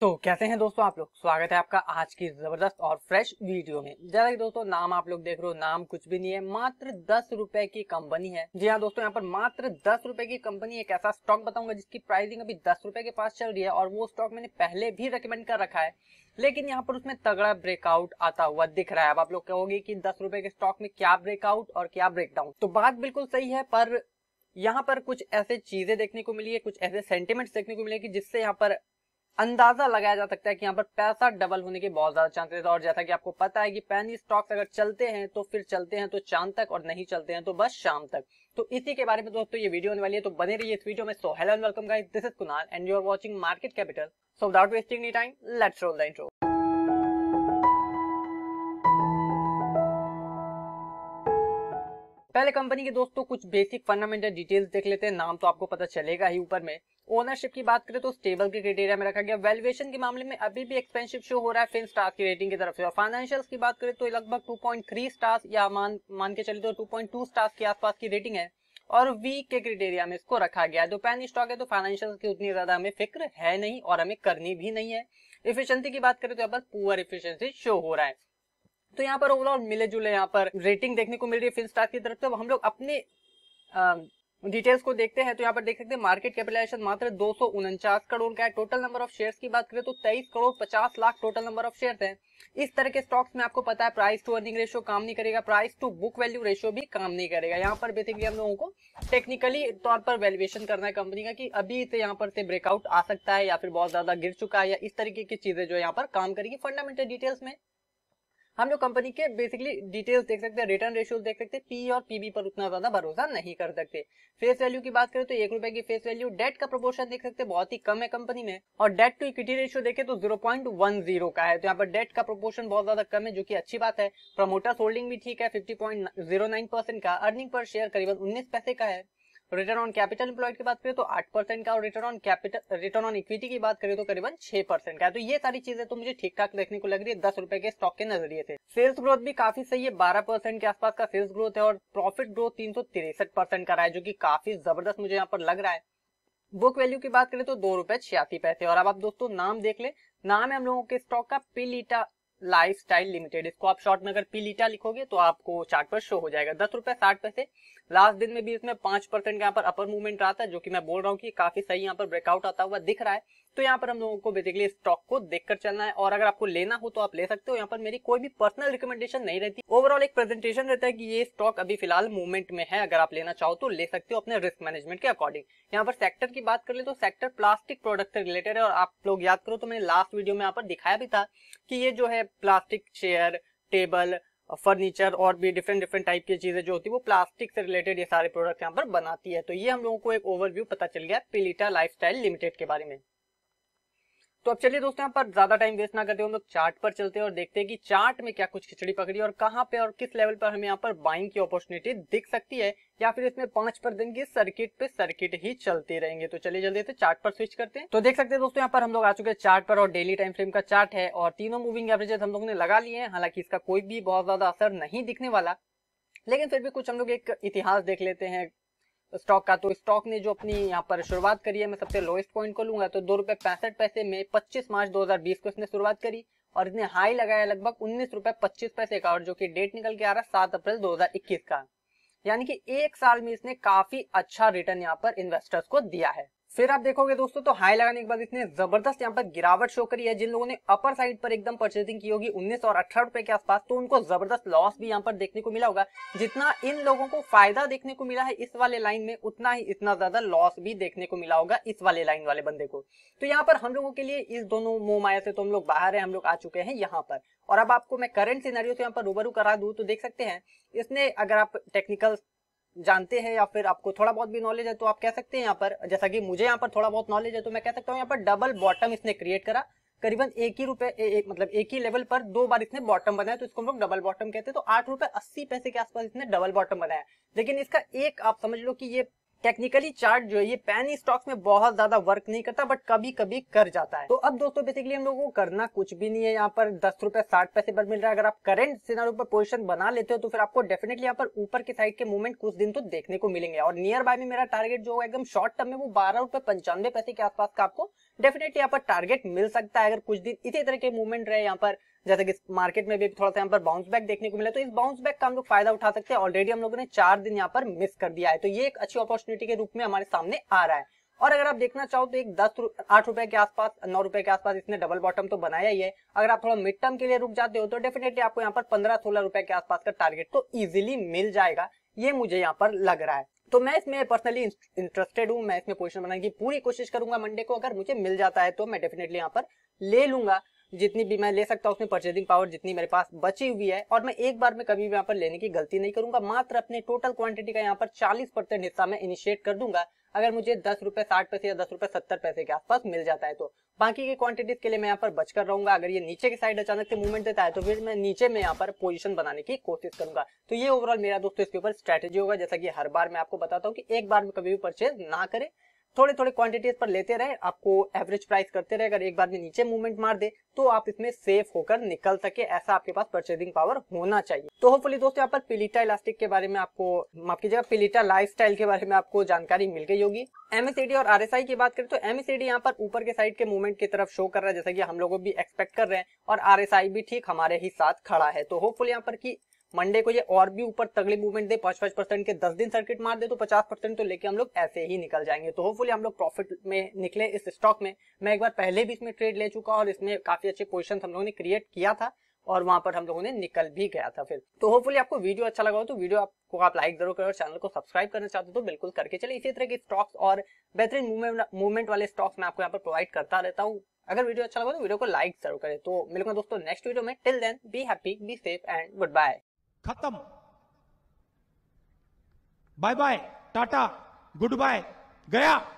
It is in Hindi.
तो कैसे हैं दोस्तों आप लोग, स्वागत है आपका आज की जबरदस्त और फ्रेश वीडियो में। जैसा कि दोस्तों नाम आप लोग देख रहे हो, नाम कुछ भी नहीं है, मात्र 10 रुपए की कंपनी है। जी हाँ दोस्तों, यहाँ पर मात्र 10 रुपए की कंपनी, एक ऐसा स्टॉक बताऊंगा जिसकी प्राइसिंग अभी 10 रुपए के पास चल रही है और वो स्टॉक मैंने पहले भी रिकमेंड कर रखा है, लेकिन यहाँ पर उसमें तगड़ा ब्रेकआउट आता हुआ दिख रहा है। अब आप लोग कहोगे कि 10 रुपए के स्टॉक में क्या ब्रेकआउट और क्या ब्रेकडाउन, तो बात बिल्कुल सही है, पर यहाँ पर कुछ ऐसे चीजें देखने को मिली है, कुछ ऐसे सेंटिमेंट्स देखने को मिले कि जिससे यहाँ पर अंदाजा लगाया जा सकता है कि यहाँ पर पैसा डबल होने के बहुत ज्यादा चांसेस है। और जैसा कि आपको पता है कि पैनी स्टॉक्स अगर चलते हैं तो फिर चलते हैं तो चांद तक, और नहीं चलते हैं तो बस शाम तक। तो इसी के बारे में दोस्तों ये वीडियो होने वाली है, तो बने रहिए इस वीडियो में। So hello and welcome guys, this is Kunal and you are watching Market Capital. So without wasting any time, let's roll the intro. पहले कंपनी के दोस्तों कुछ बेसिक फंडामेंटल डिटेल्स देख लेते हैं। नाम तो आपको पता चलेगा ही ऊपर में। ओनरशिप की बात करें तो स्टेबल के क्राइटेरिया में रखा गया। वैल्यूएशन के मामले में अभी भी एक्सपेंसिव शो हो रहा है फिनस्टार्स की रेटिंग की तरफ से। और फाइनेंशियल्स की बात करें तो लगभग 2.3 स्टार्स या मान के चले तो 2.2 स्टार्स के आसपास की रेटिंग है। और वीक के क्राइटेरिया में इसको रखा गया है। जो पैनी स्टॉक है तो फाइनेंशियल की उतनी ज्यादा हमें फिक्र है नहीं और हमें करनी भी नहीं है। एफिशिएंसी की बात करें तो यहाँ पर पुअर एफिशिएंसी शो हो रहा है। तो यहाँ पर ओवरऑल मिले जुले यहाँ पर रेटिंग देखने को मिल रही है फिनस्टार्स की तरफ से। हम लोग अपने डिटेल्स को देखते हैं तो यहाँ पर देख सकते हैं मार्केट कैपिटलाइजेशन मात्र 249 करोड़ का है। टोटल नंबर ऑफ शेयर्स की बात करें तो 23 crore 50 lakh total number of shares हैं। इस तरह के स्टॉक्स में आपको पता है प्राइस टू अर्निंग रेशियो काम नहीं करेगा, price to book value ratio भी काम नहीं करेगा। यहाँ पर बेसिकली हम लोगों को टेक्निकली तौर पर वैल्यूएशन करना है कंपनी का कि अभी से यहाँ पर से ब्रेकआउट आ सकता है या फिर बहुत ज्यादा गिर चुका है, या इस तरीके की चीजें जो यहाँ पर काम करेगी। फंडामेंटल डिटेल्स में हम लोग कंपनी के बेसिकली डिटेल्स देख सकते हैं, रिटर्न रेशियोज देख सकते हैं। पी और पीबी पर उतना ज्यादा भरोसा नहीं कर सकते। फेस वैल्यू की बात करें तो 1 रुपए की फेस वैल्यू। डेट का प्रोपोर्शन देख सकते हैं बहुत ही कम है कंपनी में। और डेट टू इक्विटी रेशियो देखें तो 0.10 का है। तो यहाँ पर डेट का प्रोपोर्शन बहुत ज्यादा कम है, जो की अच्छी बात है। प्रमोटर्स होल्डिंग भी ठीक है 50.09% का। अर्निंग पर शेयर करीबन 19 पैसे का है। रिटर्न ऑन कैपिटल एम्प्लॉयड की बात करें तो 8% का। और रिटर्न ऑन इक्विटी की बात करें तो करीबन 6% का। तो ये सारी चीजें तो मुझे ठीक ठाक देखने को लग रही है 10 रुपए के स्टॉक के नजरिए से। सेल्स ग्रोथ भी काफी सही है, 12% के आसपास का सेल्स ग्रोथ है। और प्रॉफिट ग्रोथ 363% का रहा है, जो की काफी जबरदस्त मुझे यहाँ पर लग रहा है। बुक वैल्यू की बात करें तो 2 रुपए 86 पैसे। और अब आप दोस्तों नाम देख ले, नाम है हम लोगों के स्टॉक का पिलिटा लाइफस्टाइल लिमिटेड। इसको आप शॉर्ट में अगर पिलिटा लिखोगे तो आपको चार्ट पर शो हो जाएगा। 10 रुपए 60 पैसे। लास्ट दिन में भी इसमें 5% का यहाँ पर अपर मूवमेंट रहा था, जो कि मैं बोल रहा हूँ कि काफी सही यहाँ पर ब्रेकआउट आता हुआ दिख रहा है। तो यहाँ पर हम लोगों को बेसिकली स्टॉक को देखकर चलना है, और अगर आपको लेना हो तो आप ले सकते हो। यहाँ पर मेरी कोई भी पर्सनल रिकमेंडेशन नहीं रहती, ओवरऑल एक प्रेजेंटेशन रहता है कि ये स्टॉक अभी फिलहाल मूवमेंट में है, अगर आप लेना चाहो तो ले सकते हो अपने रिस्क मैनेजमेंट के अकॉर्डिंग। यहाँ पर सेक्टर की बात कर ले तो सेक्टर प्लास्टिक प्रोडक्ट से रिलेटेड है। और आप लोग याद करो तो मैंने लास्ट वीडियो में यहाँ पर दिखाया भी था कि ये जो है प्लास्टिक चेयर, टेबल, फर्नीचर और भी डिफरेंट टाइप की चीजें जो होती है वो प्लास्टिक से रिलेटेड ये सारे प्रोडक्ट यहाँ पर बनाती है। तो ये हम लोगों को एक ओवरव्यू पता चल गया पिलिटा लाइफस्टाइल लिमिटेड के बारे में। तो अब चलिए दोस्तों, यहाँ पर ज्यादा टाइम वेस्ट ना करते हुए हम लोग चार्ट पर चलते हैं और देखते हैं कि चार्ट में क्या कुछ खिचड़ी पकड़ी और कहाँ पे और किस लेवल पर हमें यहाँ पर बाइंग की अपॉर्चुनिटी दिख सकती है, या फिर इसमें 5% की सर्किट पे सर्किट ही चलते रहेंगे। तो चलिए जल्दी से चार्ट पर स्विच करते हैं। तो देख सकते हैं दोस्तों, यहाँ पर हम लोग आ चुके हैं चार्ट पर और डेली टाइम फ्रेम का चार्ट है और तीनों मूविंग एवरेजेस हम लोग ने लगा लिए हैं। हालांकि इसका कोई भी बहुत ज्यादा असर नहीं दिखने वाला, लेकिन फिर भी कुछ हम लोग एक इतिहास देख लेते हैं स्टॉक का। तो स्टॉक ने जो अपनी यहाँ पर शुरुआत करी है, मैं सबसे लोएस्ट पॉइंट को लूंगा तो 2 रुपए 65 पैसे में 25 मार्च 2020 को इसने शुरुआत करी और इसने हाई लगाया लगभग 19 रुपए 25 पैसे का, और जो कि डेट निकल के आ रहा है 7 अप्रैल 2021 का। यानी कि एक साल में इसने काफी अच्छा रिटर्न यहाँ पर इन्वेस्टर्स को दिया है। फिर आप देखोगे दोस्तों तो हाई लगाने के बाद इसने जबरदस्त यहाँ पर गिरावट शो करी है। जिन लोगों ने अपर साइड पर एकदम परचेसिंग की होगी 19 और 18 रुपए के आसपास, तो उनको जबरदस्त लॉस भी यहाँ पर देखने को मिला होगा। जितना इन लोगों को फायदा देखने को मिला है इस वाले लाइन में, उतना ही इतना ज्यादा लॉस भी देखने को मिला होगा इस वाले लाइन वाले बंदे को। तो यहाँ पर हम लोगों के लिए इस दोनों मोह माया से तो हम लोग बाहर है, हम लोग आ चुके हैं यहाँ पर। और अब आपको मैं करंट सिनेरियो से यहाँ पर रूबरू करा दूं तो देख सकते हैं इसने, अगर आप टेक्निकल जानते हैं या फिर आपको थोड़ा बहुत भी नॉलेज है तो आप कह सकते हैं यहाँ पर, जैसा कि मुझे यहाँ पर थोड़ा बहुत नॉलेज है तो मैं कह सकता हूँ यहाँ पर डबल बॉटम इसने क्रिएट करा। करीबन एक ही लेवल पर 2 बार इसने बॉटम बनाया, तो इसको हम लोग डबल बॉटम कहते हैं। तो 8 रुपए 80 पैसे के आसपास इसने डबल बॉटम बनाया, लेकिन इसका एक आप समझ लो कि ये टेक्निकली चार्ट जो है ये पैनी स्टॉक्स में बहुत ज्यादा वर्क नहीं करता, बट कभी कभी कर जाता है। तो अब दोस्तों बेसिकली हम लोगों को करना कुछ भी नहीं है। यहाँ पर 10 रुपए 60 पैसे पर मिल रहा है। अगर आप करंट सिनारियो पर पोजीशन बना लेते हो तो फिर आपको डेफिनेटली यहाँ पर ऊपर की साइड के मूवमेंट कुछ दिन तो देखने को मिलेंगे। और नियर बाय में मेरा टारगेट जो है एकदम शॉर्ट टर्म में वो 12 रुपए 95 पैसे के आसपास का आपको डेफिनेटली यहाँ पर टारगेट मिल सकता है। अगर कुछ दिन इसी तरह के मूवमेंट रहे यहाँ पर, जैसे कि मार्केट में भी थोड़ा सा यहाँ पर बाउंस बैक देखने को मिला, तो इस बाउंस बैक का हम लोग फायदा उठा सकते हैं। ऑलरेडी हम लोगों ने 4 दिन यहाँ पर मिस कर दिया है, तो ये एक अच्छी अपॉर्चुनिटी के रूप में हमारे सामने आ रहा है। और अगर आप देखना चाहो तो एक 8 रुपए के आसपास, 9 रुपए के आसपास इसने डबल बॉटम तो बनाया ही है। अगर आप थोड़ा मिड टर्म के लिए रुक जाते हो तो डेफिनेटली आपको यहाँ पर 15-16 रुपए के आसपास का टारगेट तो इजिली मिल जाएगा, ये मुझे यहाँ पर लग रहा है। तो मैं इसमें पर्सनली इंटरेस्टेड हूँ, मैं इसमें पोजीशन बनाने की पूरी कोशिश करूंगा। मंडे को अगर मुझे मिल जाता है तो मैं डेफिनेटली यहाँ पर ले लूंगा, जितनी भी मैं ले सकता हूँ उसमें परचेजिंग पावर जितनी मेरे पास बची हुई है। और मैं एक बार में कभी भी यहाँ पर लेने की गलती नहीं करूंगा, मात्र अपने टोटल क्वांटिटी का यहाँ पर 40% हिस्सा मैं इनिशिएट कर दूंगा अगर मुझे 10 रुपए 60 पैसे या 10 रुपए 70 पैसे के आसपास मिल जाता है तो। बाकी के क्वांटिटीज के लिए मैं यहाँ पर बचकर रहूंगा। अगर ये नीचे की साइड अचानक से मूवमेंट देता है तो फिर मैं नीचे में यहाँ पर पोजीशन बनाने की कोशिश करूंगा। तो ये ओवरऑल मेरा दोस्तों इसके ऊपर स्ट्रेटेजी होगा। जैसा कि हर बार मैं आपको बताता हूँ कि एक बार में कभी भी परचेज ना करें, थोड़े थोड़े क्वांटिटीज पर लेते रहे, आपको एवरेज प्राइस करते रहे। अगर एक बार में नीचे मूवमेंट मार दे तो आप इसमें सेफ होकर निकल सके, ऐसा आपके पास परचेजिंग पावर होना चाहिए। तो होपफुली दोस्तों यहाँ पर पिलिटा इलास्टिक के बारे में आपको, माफ कीजिएगा, पिलिटा लाइफस्टाइल के बारे में आपको जानकारी मिल गई होगी। MACD और RSI की बात करें तो MACD यहाँ पर ऊपर के साइड के मूवमेंट की तरफ शो कर रहा है, जैसा कि हम लोग भी एक्सपेक्ट कर रहे हैं, और RSI भी ठीक हमारे ही साथ खड़ा है। तो होपफुली यहाँ पर की मंडे को ये और भी ऊपर तगड़ी मूवमेंट दे, 5-5% के 10 दिन सर्किट मार दे तो 50% तो लेके हम लोग ऐसे ही निकल जाएंगे। तो होपफुली हम लोग प्रॉफिट में निकले इस स्टॉक में। मैं एक बार पहले भी इसमें ट्रेड ले चुका और इसमें काफी अच्छे पोजीशन हम लोगों ने क्रिएट किया था और वहां पर हम लोगों ने निकल भी गया था फिर। तो होपफुली आपको वीडियो अच्छा लगा हो तो वीडियो आपको आप लाइक जरूर करें, और चैनल को सब्सक्राइब करना चाहते हो तो बिल्कुल करके चले। इसी तरह के स्टॉक्स और बेहतरीन मूवमेंट वाले स्टॉक्स मैं आपको यहाँ पर प्रोवाइड करता रहता हूँ। अगर वीडियो अच्छा लगा तो वीडियो को लाइक जरूर करें। तो मिलूंगा दोस्तों नेक्स्ट वीडियो में। Till then be happy, be safe and good bye. खत्म, bye bye, tata, good bye, गया।